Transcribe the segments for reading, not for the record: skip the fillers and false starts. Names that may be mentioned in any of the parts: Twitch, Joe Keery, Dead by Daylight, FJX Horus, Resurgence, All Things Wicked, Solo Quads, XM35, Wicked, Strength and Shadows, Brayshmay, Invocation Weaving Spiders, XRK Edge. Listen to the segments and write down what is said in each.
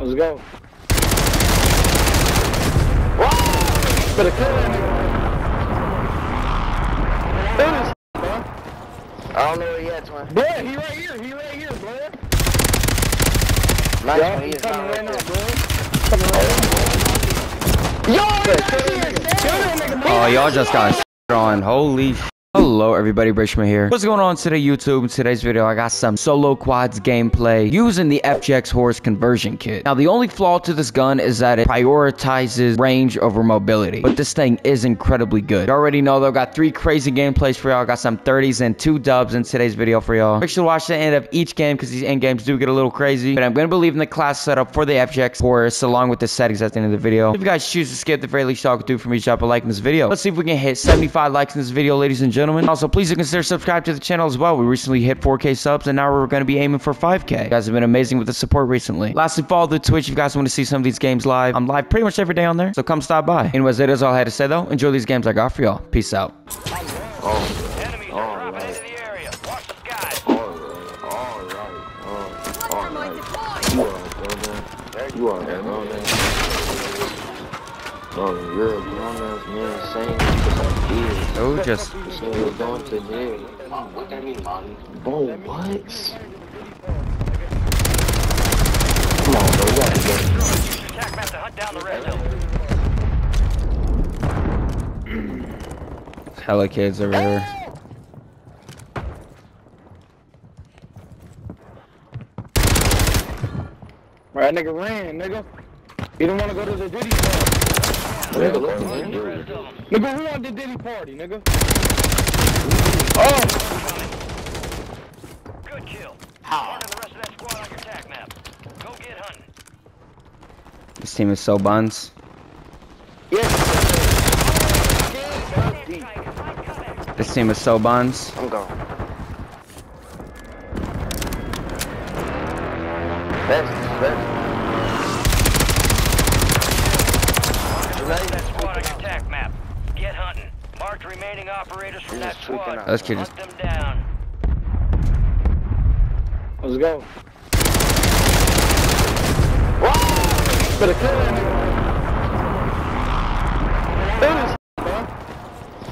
Let's go. Wow! Better kill him. I don't know where he at, man. Boy, he right here, bro. Nice, yeah, he's coming right now, bro. Coming right now. Yo, he's right here. Oh, y'all just got s**t on. Holy sh**. Hello everybody, Brayshmay here. What's going on today, YouTube? In today's video, I got some solo quads gameplay using the FJX Horus conversion kit. Now, the only flaw to this gun is that it prioritizes range over mobility, but this thing is incredibly good. You already know though, got three crazy gameplays for y'all. Got some 30s and 2 dubs in today's video for y'all. Make sure to watch the end of each game because these end games do get a little crazy. But I'm going to be leaving the class setup for the FJX Horus along with the settings at the end of the video. If you guys choose to skip, the very least y'all could do for me is drop a like in this video. Let's see if we can hit 75 likes in this video, ladies and gentlemen. Also, please do consider subscribing to the channel as well. We recently hit 4K subs and now we're going to be aiming for 5K. You guys have been amazing with the support recently. Lastly, follow the Twitch if you guys want to see some of these games live. I'm live pretty much every day on there, so come stop by. Anyways, that is all I had to say though. Enjoy these games I got for y'all. Peace out. Enemies are dropping into the area. Watch the skies. All right. You are that long ass. Oh, you're a long ass man. Same. Oh, just going to jail. What that mean, man? Bro, what? Come on, bro, you gotta go. Attack map to hunt down the red hill. Hella kids over here. Right, nigga ran, nigga. You don't want to go to the duty zone. Nigga, who on the Diddy party, nigga? Oh! Good kill. How? The rest of that squad on your attack map. Go get hunting. This team is so buns. Yes. This team is so buns. I'm gone. That's. Remaining operators from that squad. Let's get them down. Let's go. Whoa! Better kill him.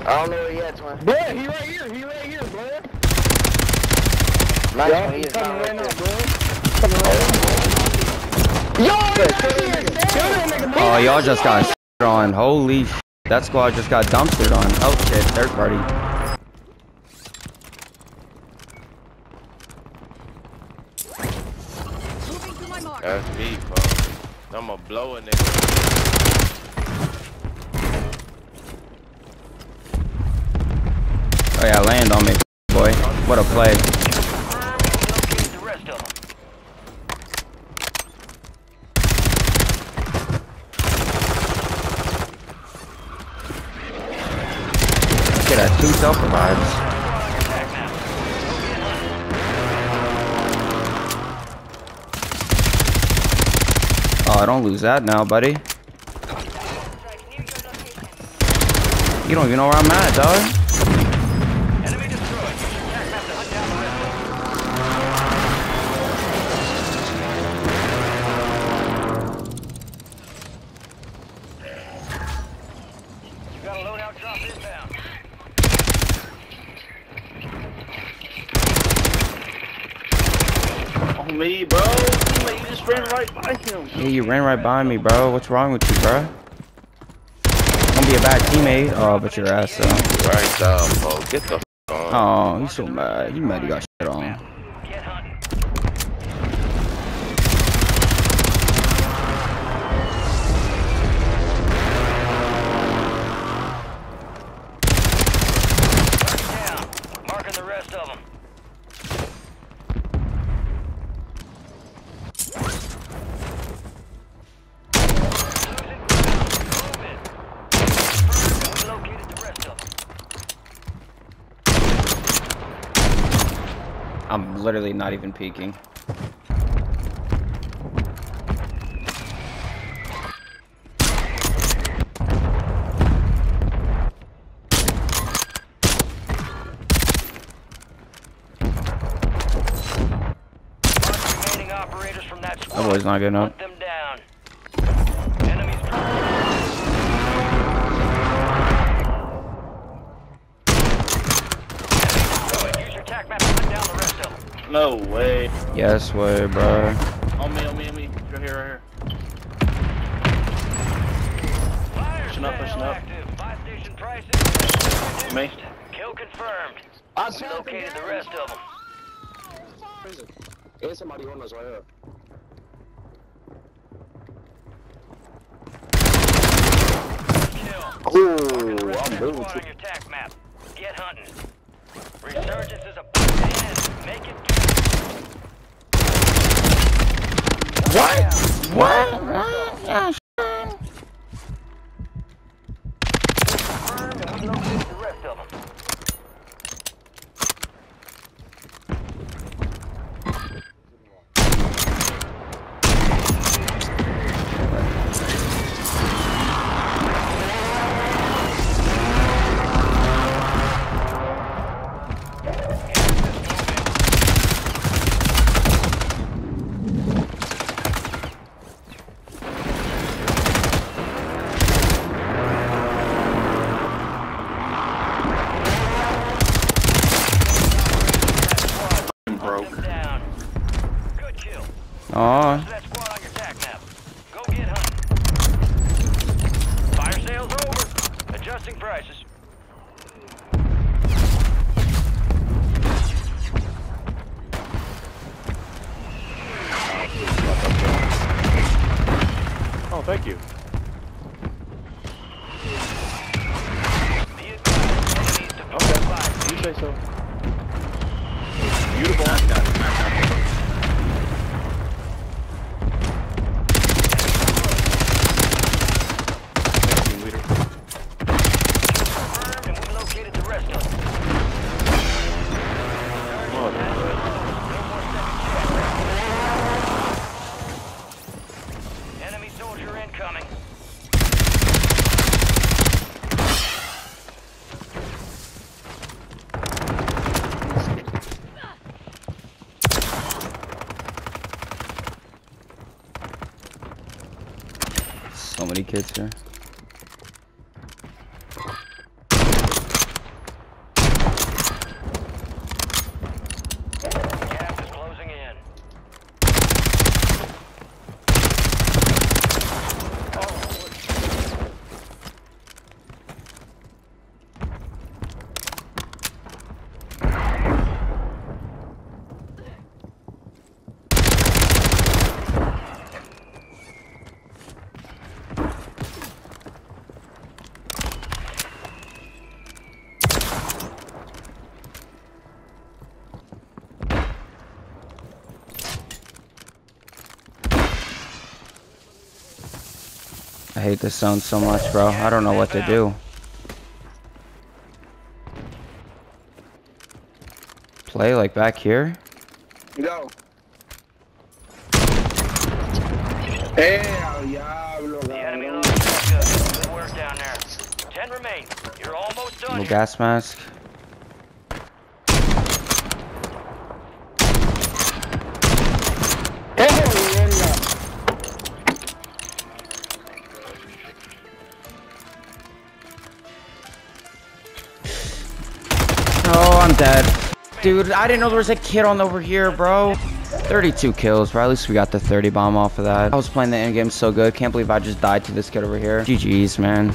I don't know where he at, man. Bro, he right here, bro. Nice, yeah, he's coming right now, bro. Coming right now. Yo, right here. Oh, y'all just got s**t on. Holy sh**. That squad just got dumpstered on. Oh shit, third party. That's me, bro. I'm a blower, nigga. Oh yeah, land on me, boy. What a play. Two self-revives. Oh, I don't lose that now, buddy. You don't even know where I'm at, dog. You got a loadout drop inbound. Me, bro. You just ran right by him. Yeah, you ran right by me, bro. What's wrong with you, bro? Don't be a bad teammate. Oh, but your ass up. Right down, bro. Get the f on. Oh, you so mad. You mad you got shit on. Down. Marking the rest of them. I'm literally not even peeking. That boy's not good enough. No way. Yes way, bro. On me. Right here. Pushing up. Buy station prices. Me. Kill confirmed. I located the rest of them. Where is it? There's somebody on us right here. Oh, I'm moving on your attack map. Get hunting. Resurgence is about to end. Make it. What? What? Yeah. Oh. That squad on your attack map. Go get hunting. Fire sales over. Adjusting prices. Oh, thank you. Okay, you say so. Beautiful. Nice. So many kids here. Gap is closing in. I hate this sound so much, bro. I don't know what to do. Play like back here? No. The enemy lost. Good work down there. 10 remain. You're almost done. Little gas mask. I'm dead. Dude, I didn't know there was a kid on over here, bro. 32 kills, bro. At least we got the 30 bomb off of that. I was playing the end game so good. Can't believe I just died to this kid over here. GG's, man.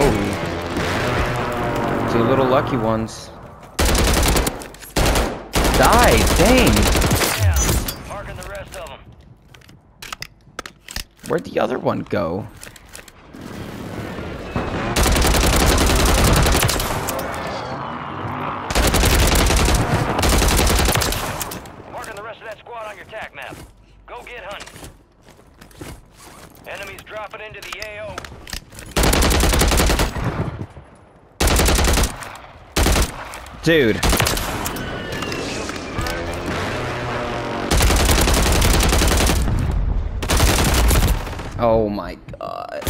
Oh. Two little lucky ones. Die, dang. Yeah, marking the rest of them. Where'd the other one go? Marking the rest of that squad on your attack map. Go get hunting. Enemies dropping into the AO. Dude. Oh my god.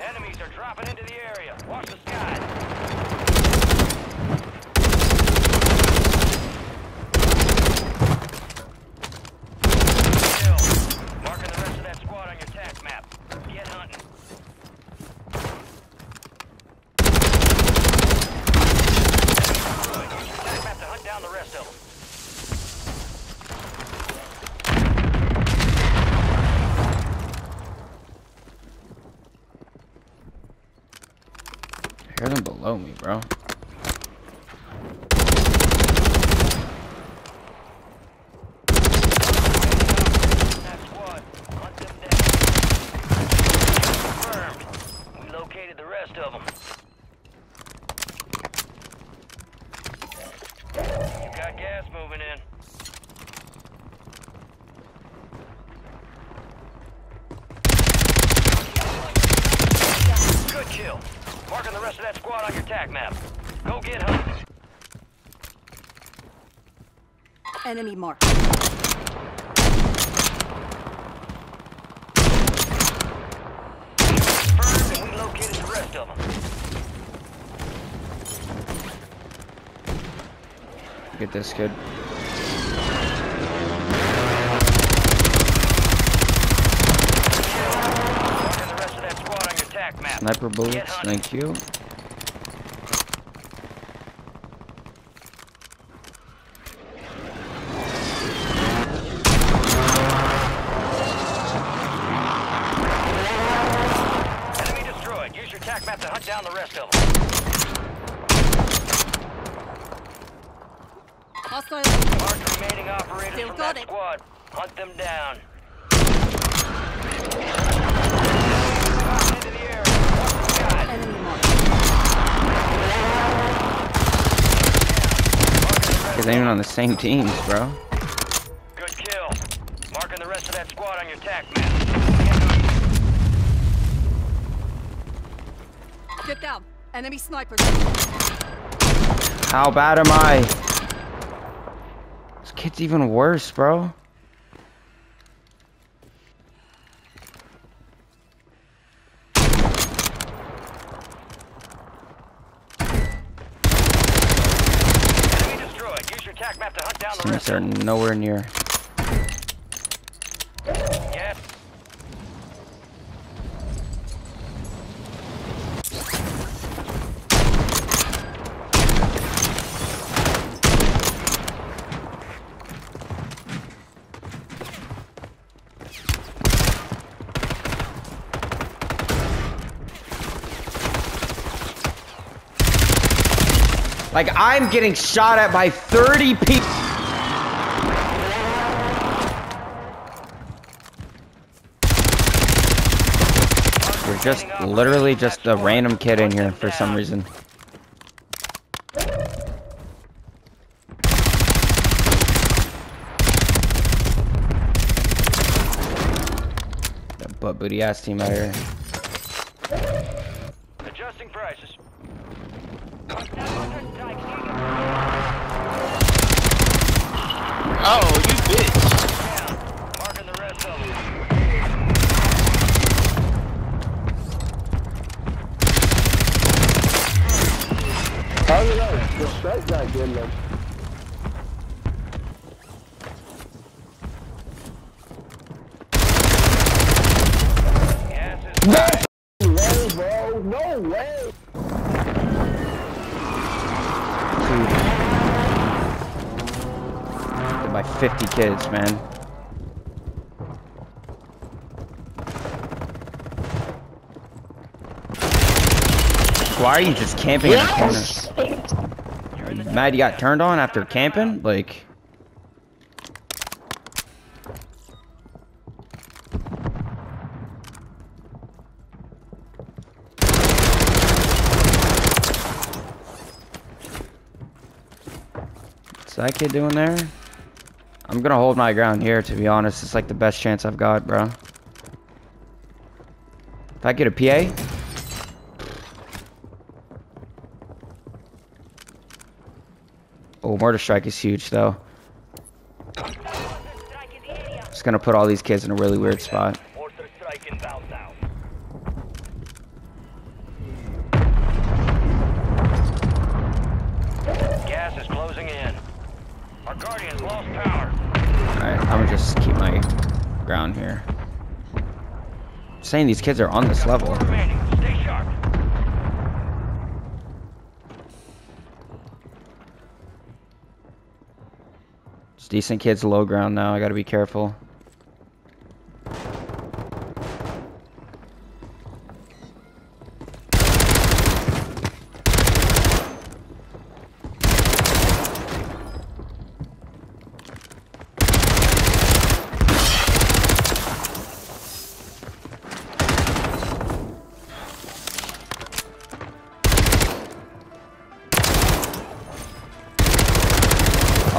Enemies are dropping into the area. Watch the sky. bro. Marking the rest of that squad on your attack map. Go get hunted. Enemy marked. Confirmed, and we located the rest of them. Get this kid. Sniper bullets, thank you. Enemy destroyed. Use your attack map to hunt down the rest of them. Mark remaining operators from that squad. Hunt them down. They're even on the same teams, bro. Good kill. Marking the rest of that squad on your attack map. Get down. Enemy sniper. How bad am I? This kid's even worse, bro. They're nowhere near. Yes. Like, I'm getting shot at by 30 people. Just literally just a random kid in here for some reason. That butt booty ass team out here. Adjusting prices. Oh, you bitch. No way! Dude. By 50 kids, man. Why are you just camping in the corner? Mad you got turned on after camping? Like, what's that kid doing there? I'm gonna hold my ground here, to be honest. It's like the best chance I've got, bro. If I get a PA. Oh, mortar strike is huge, though. It's gonna put all these kids in a really weird spot. Gas is closing in. Our guardians lost power. All right, I'm gonna just keep my ground here. I'm saying these kids are on this level. Decent kids low ground now, I gotta be careful.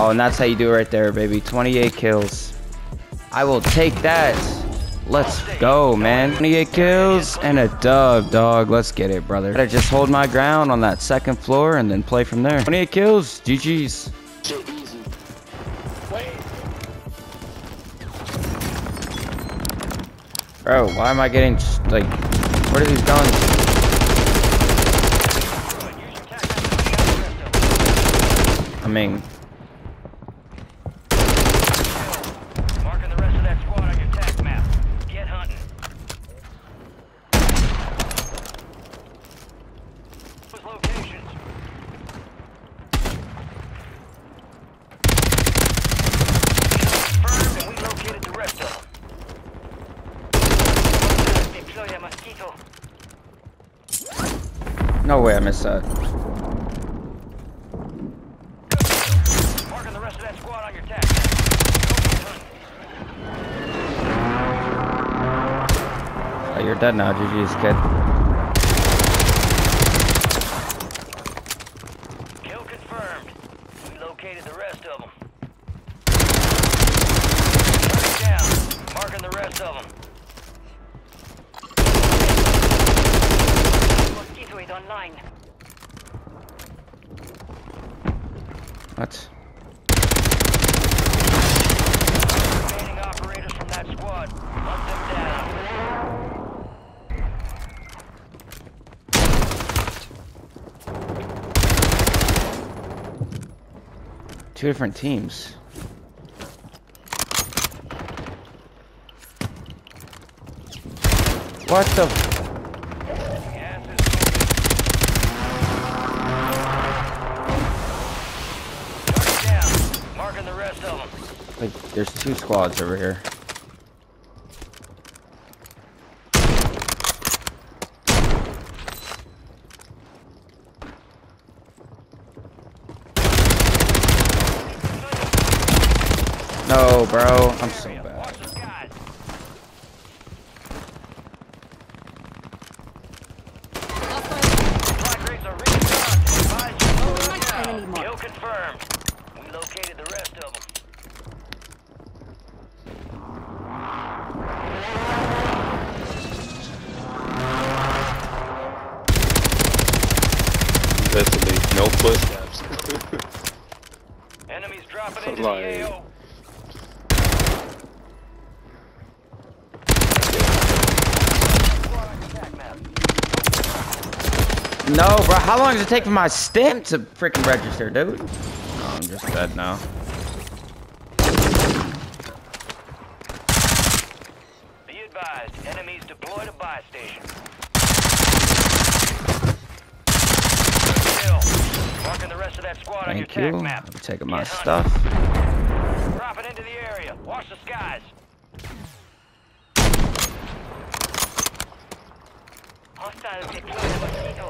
Oh, and that's how you do it right there, baby. 28 kills. I will take that. Let's go, man. 28 kills and a dub, dog. Let's get it, brother. Gotta just hold my ground on that second floor and then play from there. 28 kills. GG's. Bro, why am I getting, like, where are these guns? I mean, marking the rest of that squad on your task map. Get hunting. Those locations. Confirmed, and we located the rest of them. No way I missed that. You're dead now, GG's, kid. Kill confirmed. We located the rest of them. Turn down. Marking the rest of them. Mosquito is online. What? Remaining operators from that squad. Hunt them down. Two different teams. What the? Marking the rest of them. Like, there's two squads over here. No, bro, I'm so bad. Kill confirmed. We located the rest of them. Basically, no footsteps. Enemies dropping into the AO. No, bro. How long does it take for my stim to freaking register, dude? Oh, I'm just dead now. Be advised, enemies deployed a buy station. Kill. Marking the rest of that squad on your tack map. I'm taking my stuff. Dropping into the area. Watch the skies. Hostile deployed.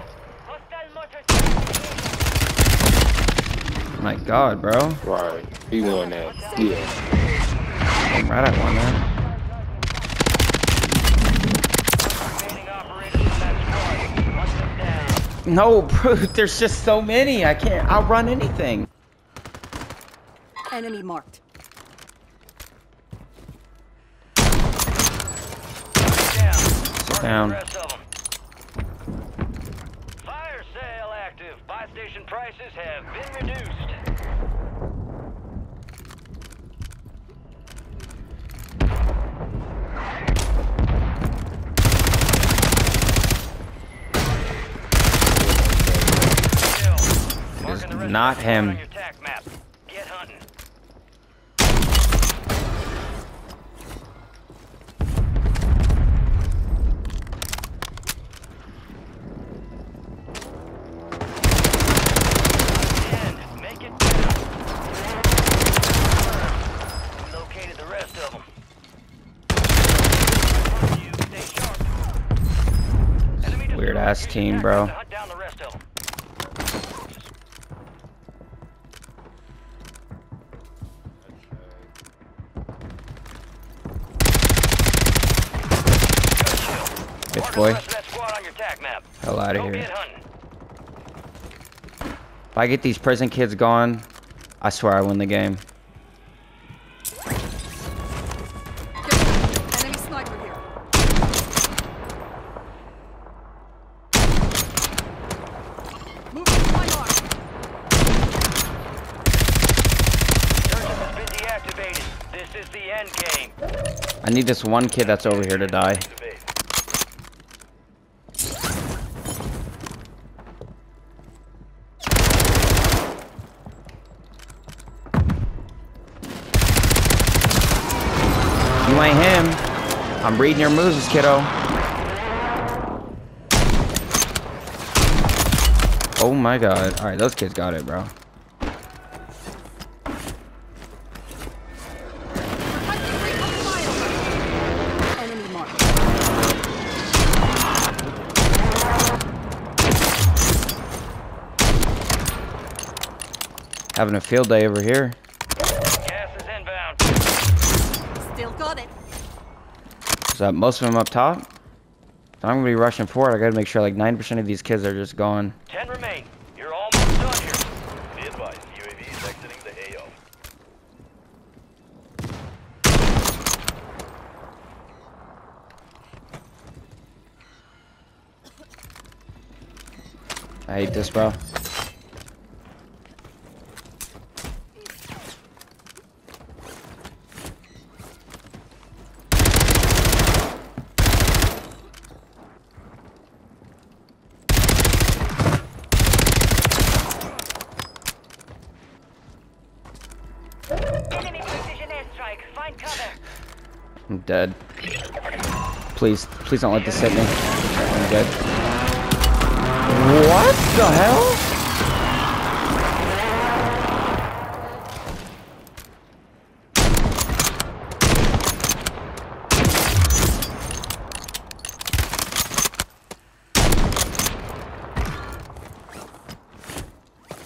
My God, bro. Right. He won that. Yeah. I'm right at one, man. No, bro. There's just so many. I can't outrun anything. Enemy marked. Sit down. Buy station prices have been reduced. It is not him. Get hunting. Weird ass team, bro. Bitch boy. Hell out of here. If I get these prison kids gone, I swear I win the game. Enemy sniper here. Move to my arm. Turret has been deactivated. This is the end game. I need this one kid that's over here to die. You ain't him. I'm reading your moves, kiddo. Oh my god. Alright, those kids got it, bro. Having a field day over here. So most of them up top. So I'm gonna be rushing forward. I gotta make sure like 90% of these kids are just gone. 10 remain. You're almost done here. Be advised, UAV is exiting the AO. I hate this, bro. I'm dead. Please don't let this hit me. I'm dead. What the hell?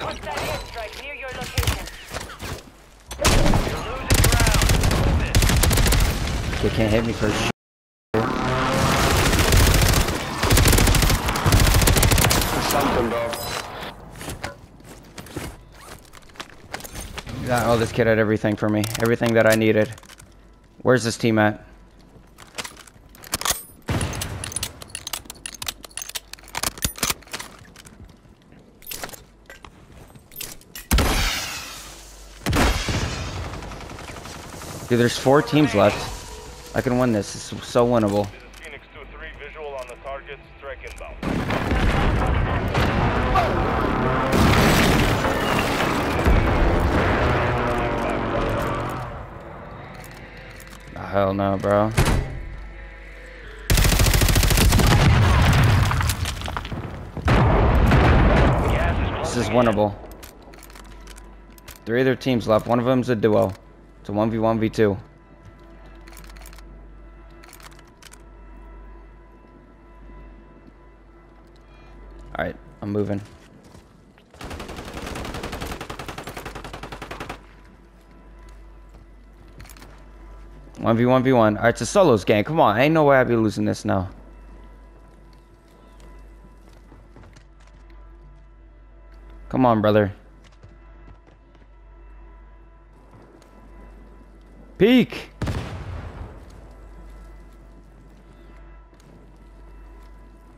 Watch that airstrike near your location. They can't hit me for shit. Oh, this kid had everything for me. Everything that I needed. Where's this team at? Dude, there's 4 teams left. I can win this. This is so winnable. Phoenix 2-3 visual on the target, strike inbound. Oh, hell no, bro. This is winnable. 3 other teams left. One of them's a duo. It's a 1v1v2. Alright, I'm moving. One v one v one. Alright, it's a solos game. Come on, ain't no way I'd be losing this now. Come on, brother. Peek!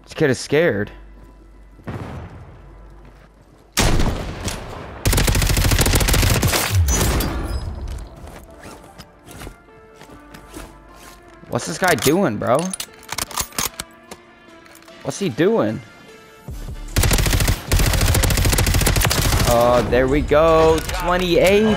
This kid is scared. What's this guy doing, bro? What's he doing? Oh, there we go. 28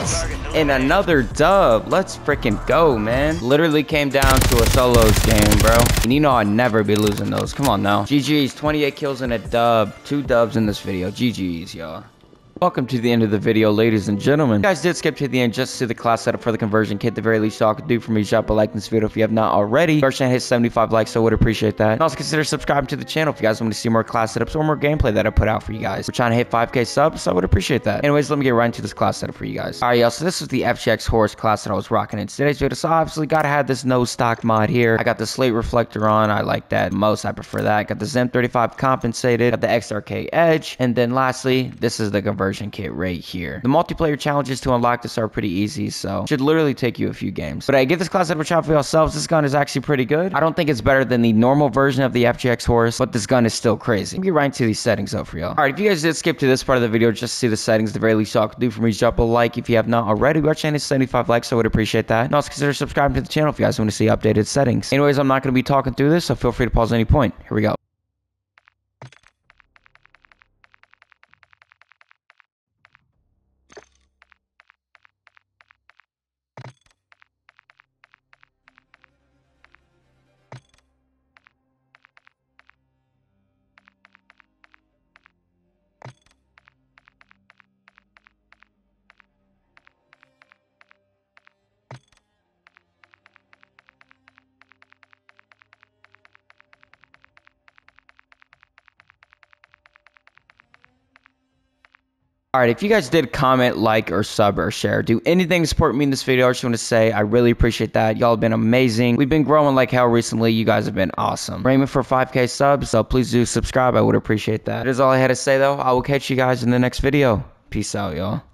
and another dub. Let's freaking go, man. Literally came down to a solos game, bro. And you know I'd never be losing those. Come on now. GG's, 28 kills and a dub. 2 dubs in this video. GG's, y'all. Welcome to the end of the video, ladies and gentlemen. If you guys did skip to the end just to see the class setup for the conversion kit, the very least y'all could do for me is drop a like in this video if you have not already. Brayshmay hit 75 likes, so I would appreciate that. And also consider subscribing to the channel if you guys want to see more class setups or more gameplay that I put out for you guys. We're trying to hit 5K subs, so I would appreciate that. Anyways, let me get right into this class setup for you guys. Alright, y'all, so this is the FJX Horus class that I was rocking in today's video. So obviously gotta have this no stock mod here. I got the slate reflector on. I like that most. I prefer that. Got the XM35 compensated. Got the XRK Edge. And then lastly, this is the conversion immersion kit right here. The multiplayer challenges to unlock this are pretty easy, so should literally take you a few games. But I get this class out of a shop for yourselves. This gun is actually pretty good. I don't think it's better than the normal version of the FJX Horus, but this gun is still crazy. Let me get right into these settings though for y'all. Alright, if you guys did skip to this part of the video just to see the settings, the very least y'all could do for me is drop a like if you have not already. We are trying to 75 likes, so I would appreciate that. And also consider subscribing to the channel if you guys want to see updated settings. Anyways, I'm not going to be talking through this, so feel free to pause at any point. Here we go. Alright, if you guys did comment, like, or sub, or share, do anything to support me in this video, I just want to say I really appreciate that. Y'all have been amazing. We've been growing like hell recently. You guys have been awesome. We're aiming for 5K subs, so please do subscribe. I would appreciate that. That is all I had to say, though. I will catch you guys in the next video. Peace out, y'all.